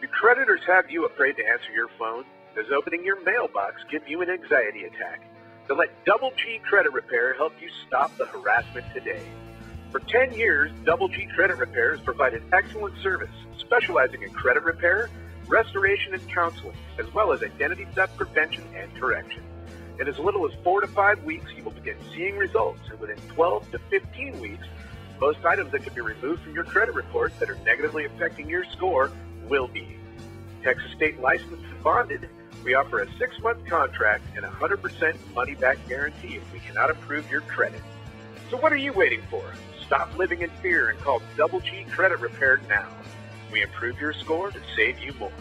Do creditors have you afraid to answer your phone? Does opening your mailbox give you an anxiety attack? Then let Double G Credit Repair help you stop the harassment today. For 10 years, Double G Credit Repair has provided excellent service, specializing in credit repair, restoration and counseling, as well as identity theft prevention and correction. In as little as 4 to 5 weeks, you will begin seeing results, and within 12 to 15 weeks, most items that can be removed from your credit report that are negatively affecting your score will be. Texas state licensed and bonded, we offer a 6-month contract and 100% money-back guarantee if we cannot improve your credit. So what are you waiting for? Stop living in fear and call Double G Credit Repair now. We improve your score to save you more.